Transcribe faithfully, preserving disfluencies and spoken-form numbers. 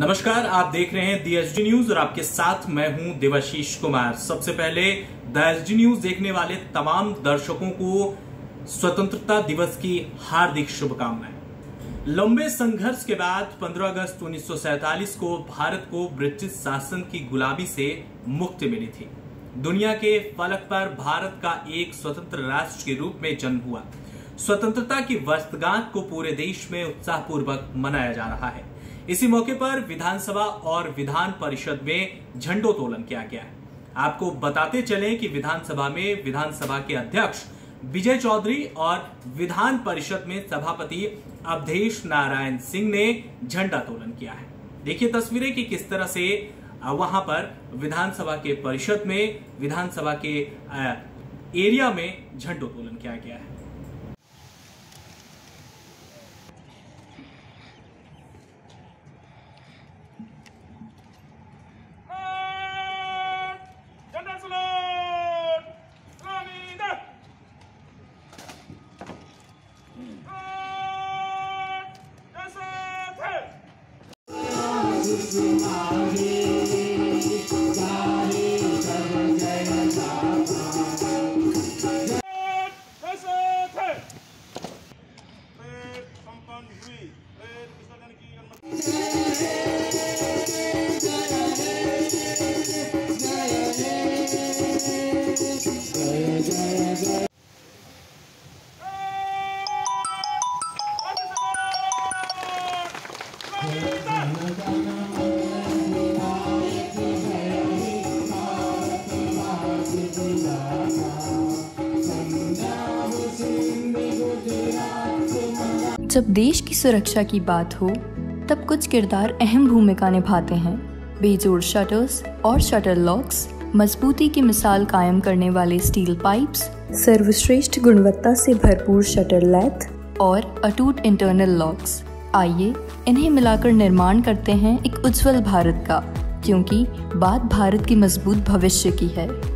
नमस्कार, आप देख रहे हैं दी एचडी न्यूज और आपके साथ मैं हूं दिवशीष कुमार। सबसे पहले दी एचडी न्यूज देखने वाले तमाम दर्शकों को स्वतंत्रता दिवस की हार्दिक शुभकामनाएं। लंबे संघर्ष के बाद पंद्रह अगस्त उन्नीस सौ सैंतालीस को भारत को ब्रिटिश शासन की गुलामी से मुक्ति मिली थी। दुनिया के फलक पर भारत का एक स्वतंत्र राष्ट्र के रूप में जन्म हुआ। स्वतंत्रता की वर्षगांठ को पूरे देश में उत्साहपूर्वक मनाया जा रहा है। इसी मौके पर विधानसभा और विधान परिषद में झंडोत्तोलन किया गया है। आपको बताते चले कि विधानसभा में विधानसभा के अध्यक्ष विजय चौधरी और विधान परिषद में सभापति अवधेश नारायण सिंह ने झंडोत्तोलन किया है। देखिए तस्वीरें कि किस तरह से वहां पर विधानसभा के परिषद में विधानसभा के एरिया में झंडोत्तोलन किया गया है। जब देश की सुरक्षा की बात हो तब कुछ किरदार अहम भूमिका निभाते हैं। बेजोड़ शटर्स और शटर लॉक्स, मजबूती की मिसाल कायम करने वाले स्टील पाइप्स, सर्वश्रेष्ठ गुणवत्ता से भरपूर शटर लैथ और अटूट इंटरनल लॉक्स, आइए इन्हें मिलाकर निर्माण करते हैं एक उज्जवल भारत का, क्योंकि बात भारत के मजबूत भविष्य की है।